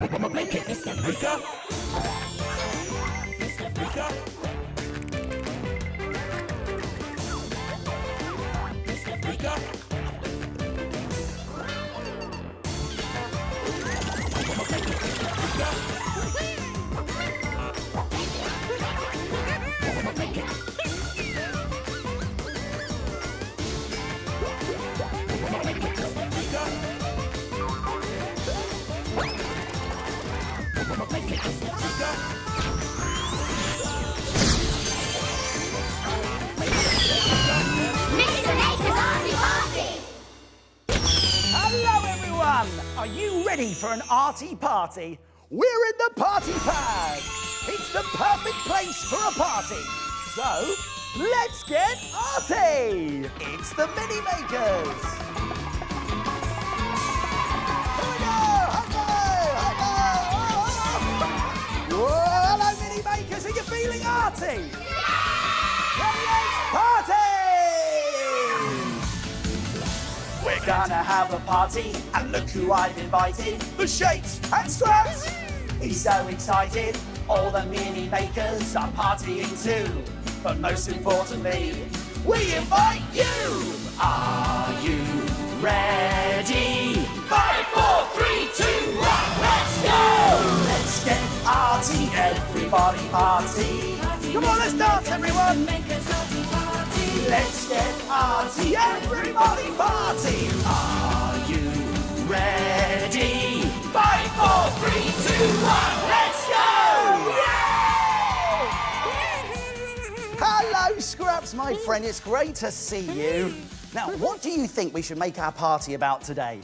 I'ma make it, Mister Maker. Mister Maker. Mister Maker. I'ma make it, Mister Maker. I'ma make it. I'ma make it, Mister Maker. Make it, Mister Maker. Mister Maker's arty party! Hello everyone! Are you ready for an arty party? We're in the party pad! It's the perfect place for a party! So, let's get arty! It's the Mini Makers! Feeling arty? Yeah! It's party! We're gonna have a party, and look who I've invited. The shakes and straps! He's so excited, all the Mini Makers are partying too. But most importantly, we invite you! Are you ready? 5, 4, 3, 2, 1, let's go! Let's get arty, everybody party. Party. Come on, let's dance, everyone. Party, party. Let's get arty, everybody party. Are you ready? 5, 4, 3, 2, 1, let's go! Yeah! Hello, Scraps, my friend. It's great to see you. Now, what do you think we should make our party about today?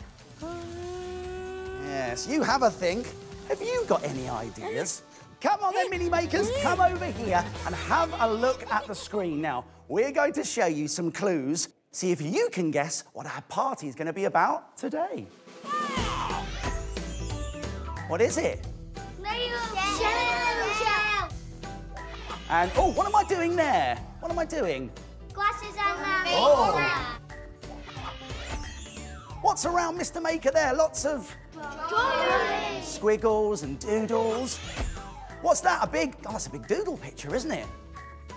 Yes, you have a think. Have you got any ideas? Come on then, Mini Makers, come over here and have a look at the screen. Now, we're going to show you some clues. See if you can guess what our party is going to be about today. What is it? Shell. And, oh, what am I doing there? What am I doing? Glasses and oh. What's around Mister Maker there? Lots of... drawing. Squiggles and doodles. What's that? A big... oh, that's a big doodle picture, isn't it?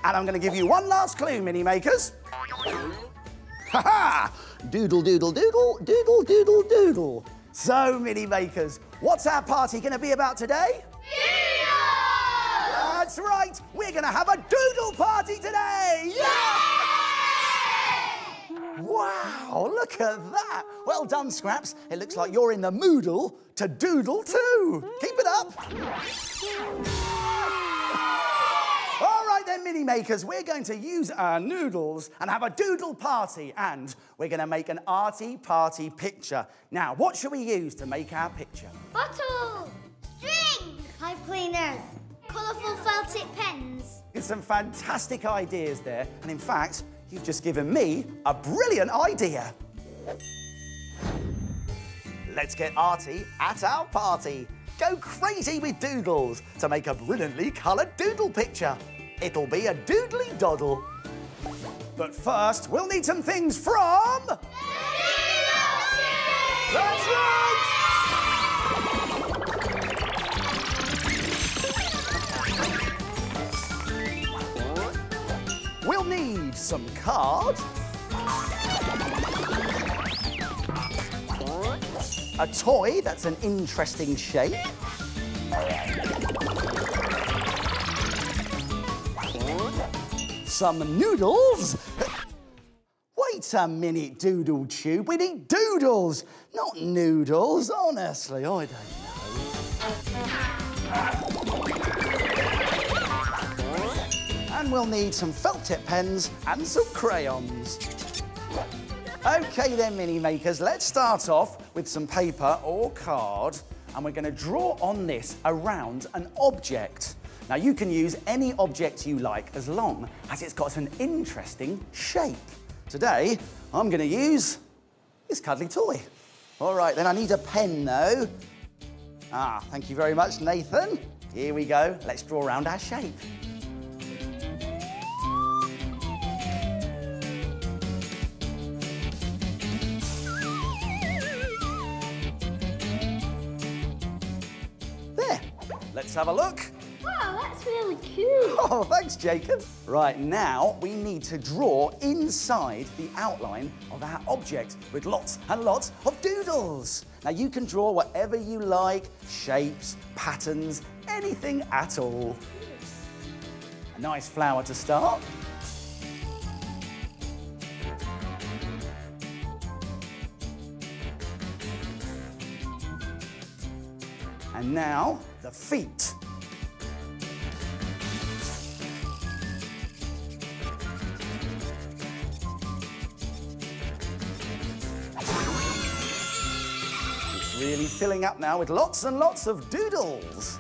And I'm going to give you one last clue, Mini Makers. Ha-ha! Doodle, doodle, doodle, doodle, doodle, doodle. So, Mini Makers, what's our party going to be about today? Doodle! That's right! We're going to have a doodle party today! Yeah! Wow, look at that. Well done, Scraps. It looks like you're in the moodle to doodle too. Keep it up. All right then, Mini Makers, we're going to use our noodles and have a doodle party, and we're going to make an arty party picture. Now, what should we use to make our picture? Bottle, string, pipe cleaners, colourful felt tip pens. There's some fantastic ideas there, and in fact, you've just given me a brilliant idea. Let's get arty at our party. Go crazy with doodles to make a brilliantly coloured doodle picture. It'll be a doodly doddle. But first, we'll need some things from... the Doodle Tree! That's right! We'll need some card, a toy that's an interesting shape, some noodles. Wait a minute, Doodle Tube, we need doodles, not noodles, honestly, I don't know. And we'll need some felt tip pens and some crayons. Okay then, Mini Makers, let's start off with some paper or card, and we're going to draw on this around an object. Now, you can use any object you like as long as it's got an interesting shape. Today, I'm going to use this cuddly toy. All right then, I need a pen though. Ah, thank you very much, Nathan. Here we go, let's draw around our shape. Let's have a look. Wow, that's really cute. Oh, thanks, Jacob. Right, now we need to draw inside the outline of our object with lots and lots of doodles. Now, you can draw whatever you like, shapes, patterns, anything at all. A nice flower to start. And now, the feet. It's really filling up now with lots and lots of doodles.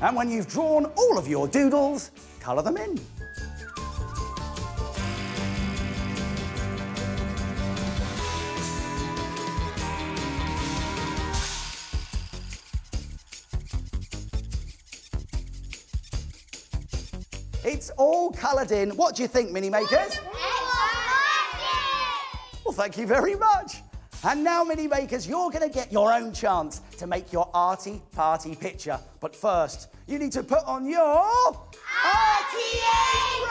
And when you've drawn all of your doodles, colour them in. It's all coloured in. What do you think, Mini Makers? Well, thank you very much. And now, Mini Makers, you're going to get your own chance to make your arty party picture. But first, you need to put on your arty apron!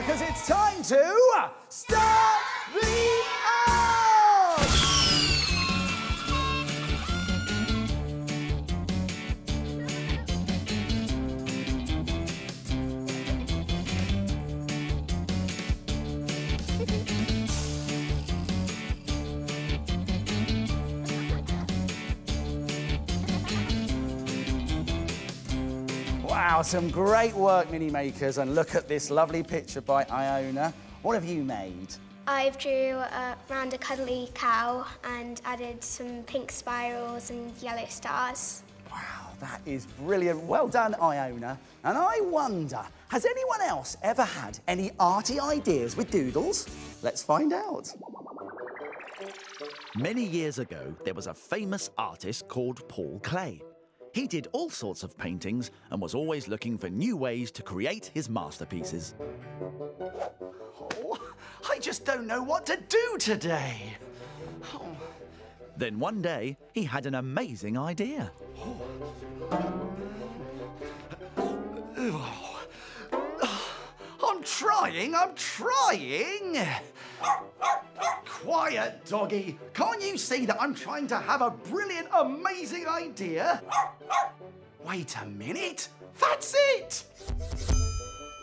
Because it's time to start the art! Wow, some great work, Mini Makers, and look at this lovely picture by Iona. What have you made? I've drew round a cuddly cow and added some pink spirals and yellow stars. Wow, that is brilliant. Well done, Iona. And I wonder, has anyone else ever had any arty ideas with doodles? Let's find out. Many years ago, there was a famous artist called Paul Klee. He did all sorts of paintings and was always looking for new ways to create his masterpieces. Oh, I just don't know what to do today. Oh. Then one day, he had an amazing idea. Oh. I'm trying. Quiet, doggy. Can't you see that I'm trying to have a brilliant, amazing idea? Wait a minute. That's it.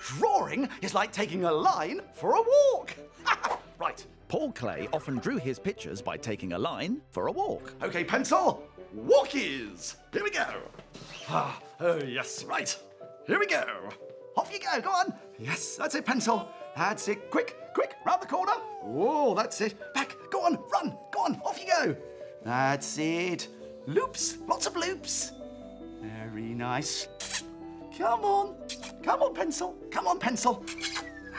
Drawing is like taking a line for a walk. Right. Paul Klee often drew his pictures by taking a line for a walk. OK, pencil. Walkies. Here we go. Oh, yes, right. Here we go. Off you go. Go on. Yes, that's it, pencil. That's it. Quick, quick, round the corner. Oh, that's it. Back. Go on, run. Go on, off you go. That's it. Loops, lots of loops. Very nice. Come on. Come on, pencil. Come on, pencil.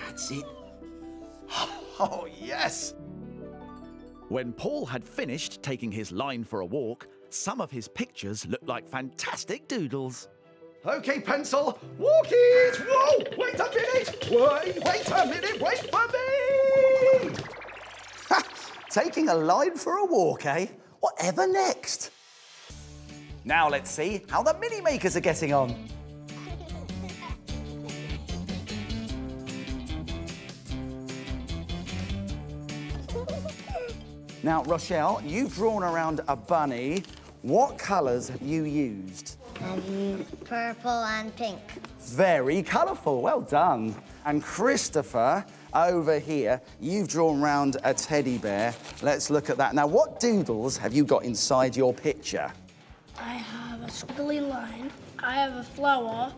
That's it. Oh, yes. When Paul had finished taking his line for a walk, some of his pictures looked like fantastic doodles. OK, pencil, walk it! Whoa, wait a minute! Wait a minute, wait for me! Ha! Taking a line for a walk, eh? Whatever next? Now let's see how the Mini Makers are getting on. Now, Rochelle, you've drawn around a bunny. What colours have you used? Purple and pink. Very colourful, well done. And Christopher, over here, you've drawn round a teddy bear. Let's look at that. Now, what doodles have you got inside your picture? I have a squiggly line. I have a flower.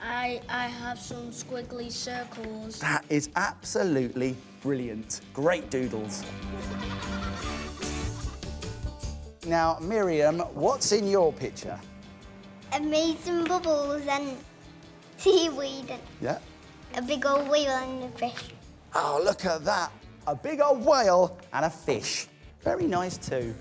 I have some squiggly circles. That is absolutely brilliant. Great doodles. Now, Miriam, what's in your picture? I made some bubbles and seaweed and a big old whale and a fish. Oh, look at that. A big old whale and a fish. Very nice too.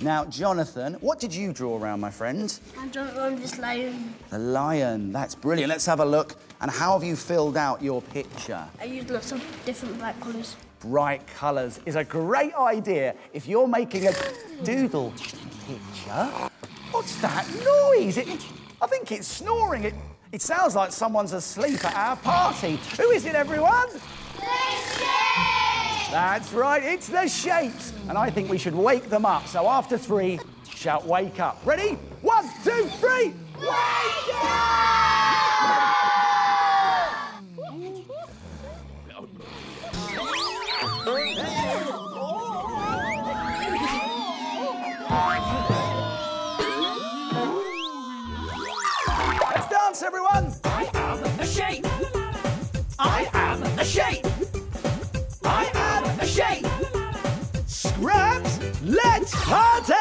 Now, Jonathan, what did you draw around, my friend? I drew this lion. The lion, that's brilliant. Let's have a look. And how have you filled out your picture? I used lots of different bright colours. Bright colours is a great idea. If you're making a doodle picture... What's that noise? I think it's snoring. It sounds like someone's asleep at our party. Who is it, everyone? That's right, it's the shapes. And I think we should wake them up. So after three, shout wake up. Ready? 1, 2, 3. Wake up! Let's dance, everyone. I am the shape. I am the shape. Scraps, let's party!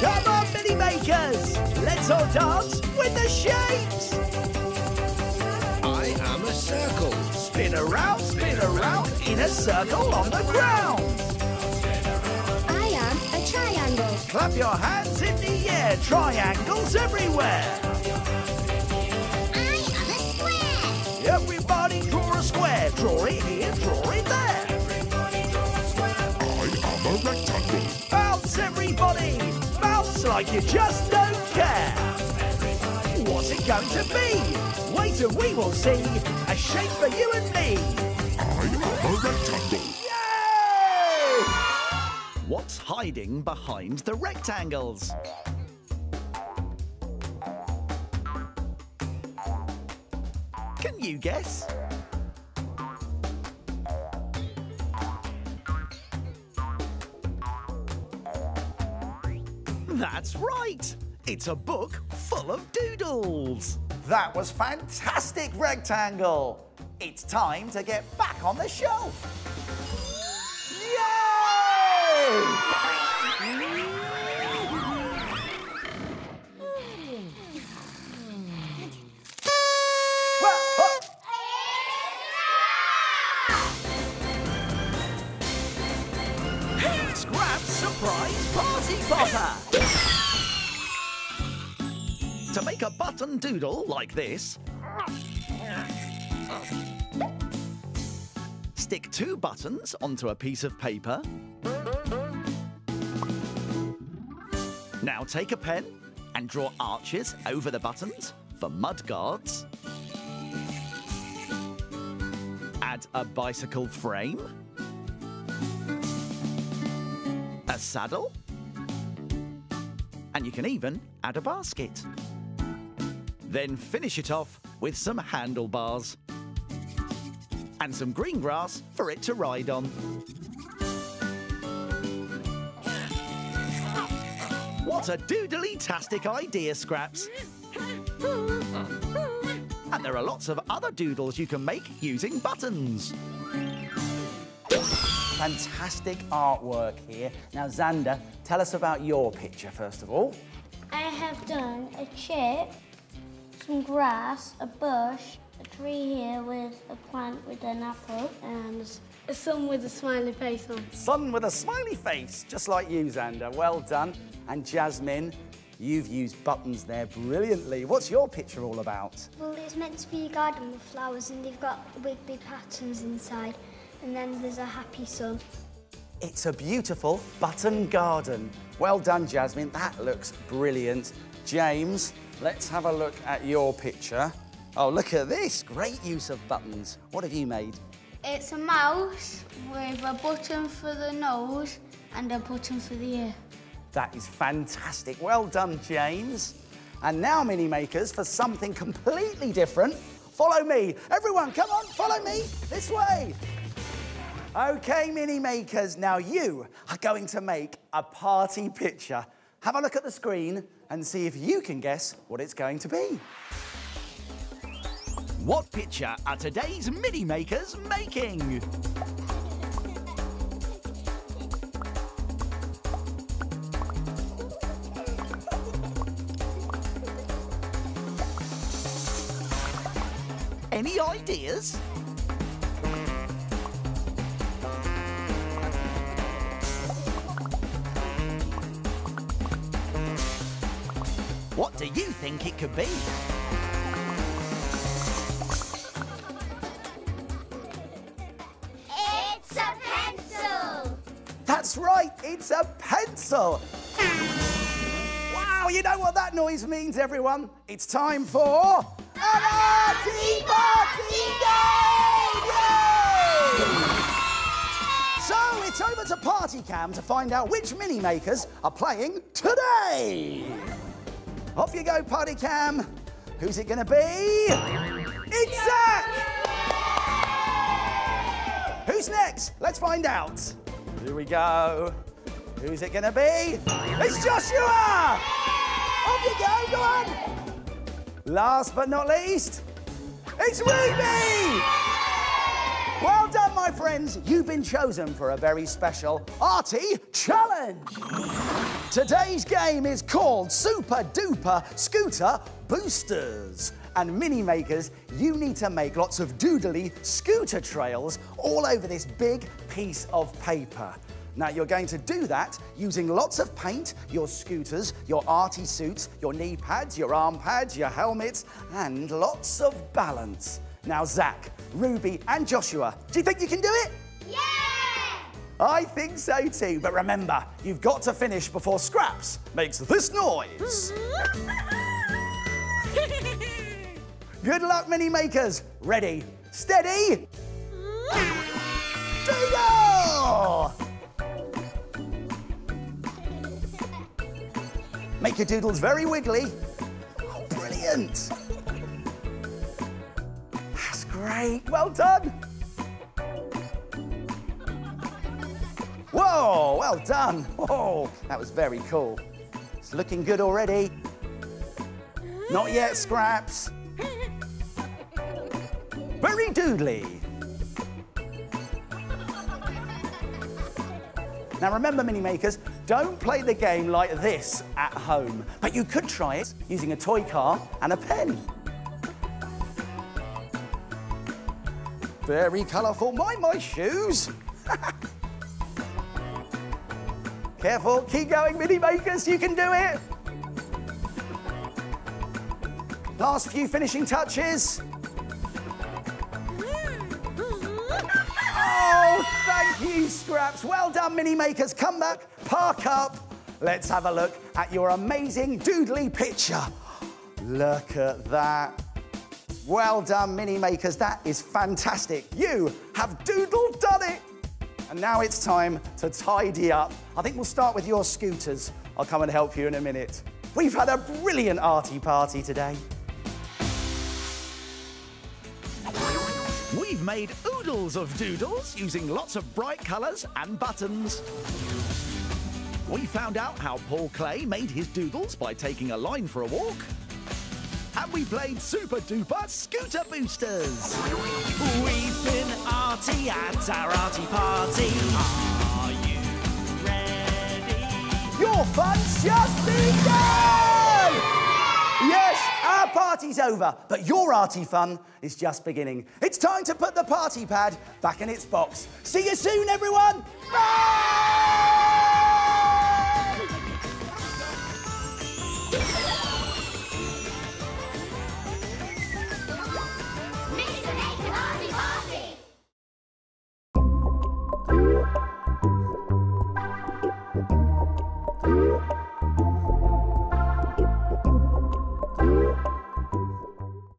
Come on, Mini Makers, let's all dance with the shapes. I am a circle. Spin around in a circle on the ground. I am a triangle. Clap your hands in the air, triangles everywhere. I am a square. Everybody draw a square, draw it here, draw it there. Bounce, everybody! Bounce like you just don't care! What's it going to be? Wait and we will see! A shape for you and me! I am a rectangle! Yay! What's hiding behind the rectangles? Can you guess? That's right! It's a book full of doodles! That was fantastic, Rectangle! It's time to get back on the shelf! Yay! Scrap's surprise party popper! To make a button doodle like this, stick 2 buttons onto a piece of paper. Now take a pen and draw arches over the buttons for mudguards. Add a bicycle frame, a saddle, and you can even add a basket. Then finish it off with some handlebars and some green grass for it to ride on. What a doodly-tastic idea, Scraps! And there are lots of other doodles you can make using buttons. Fantastic artwork here. Now, Xander, tell us about your picture, first of all. I have done a chip, some grass, a bush, a tree here with a plant with an apple, and a sun with a smiley face on. Sun with a smiley face, just like you, Xander. Well done. And Jasmine, you've used buttons there brilliantly. What's your picture all about? Well, it's meant to be a garden with flowers, and they've got big patterns inside. And then there's a happy sun. It's a beautiful button garden. Well done, Jasmine. That looks brilliant. James, let's have a look at your picture. Oh, look at this. Great use of buttons. What have you made? It's a mouse with a button for the nose and a button for the ear. That is fantastic. Well done, James. And now, Mini Makers, for something completely different, follow me. Everyone, come on, follow me this way. OK, Mini Makers, now you are going to make a party picture. Have a look at the screen and see if you can guess what it's going to be. What picture are today's Mini Makers making? Any ideas? What do you think it could be? It's a pencil! That's right, it's a pencil! Wow, you know what that noise means, everyone? It's time for... an arty party game! Yay! So it's over to Party Cam to find out which mini makers are playing today. Off you go, Party Cam. Who's it going to be? It's Zach. Who's next? Let's find out. Here we go. Who's it going to be? It's Joshua. Off you go. Go on. Last but not least, it's Ruby! Well done, my friends. You've been chosen for a very special Artie Challenge. Today's game is called Super Duper Scooter Boosters. And mini makers, you need to make lots of doodly scooter trails all over this big piece of paper. Now, you're going to do that using lots of paint, your scooters, your arty suits, your knee pads, your arm pads, your helmets, and lots of balance. Now, Zach, Ruby, and Joshua, do you think you can do it? Yeah! I think so too, but remember, you've got to finish before Scraps makes this noise. Good luck, mini makers. Ready, steady, doodle! Make your doodles very wiggly. Oh, brilliant. That's great. Well done. Whoa, well done. Whoa, that was very cool. It's looking good already. Not yet, Scraps. Very doodly. Now, remember, mini makers, don't play the game like this at home, but you could try it using a toy car and a pen. Very colourful. Mind my shoes. Careful. Keep going, mini makers. You can do it. Last few finishing touches. Oh, thank you, Scraps. Well done, mini makers. Come back, park up. Let's have a look at your amazing doodly picture. Look at that. Well done, mini makers. That is fantastic. You have doodled done it. And now it's time to tidy up. I think we'll start with your scooters. I'll come and help you in a minute. We've had a brilliant arty party today. We've made oodles of doodles using lots of bright colours and buttons. We found out how Paul Klee made his doodles by taking a line for a walk. And we played Super Duper Scooter Boosters. We've been arty at our arty party. Are you ready? Your fun's just begun! Yes! Our party's over, but your arty fun is just beginning. It's time to put the party pad back in its box. See you soon, everyone! Bye!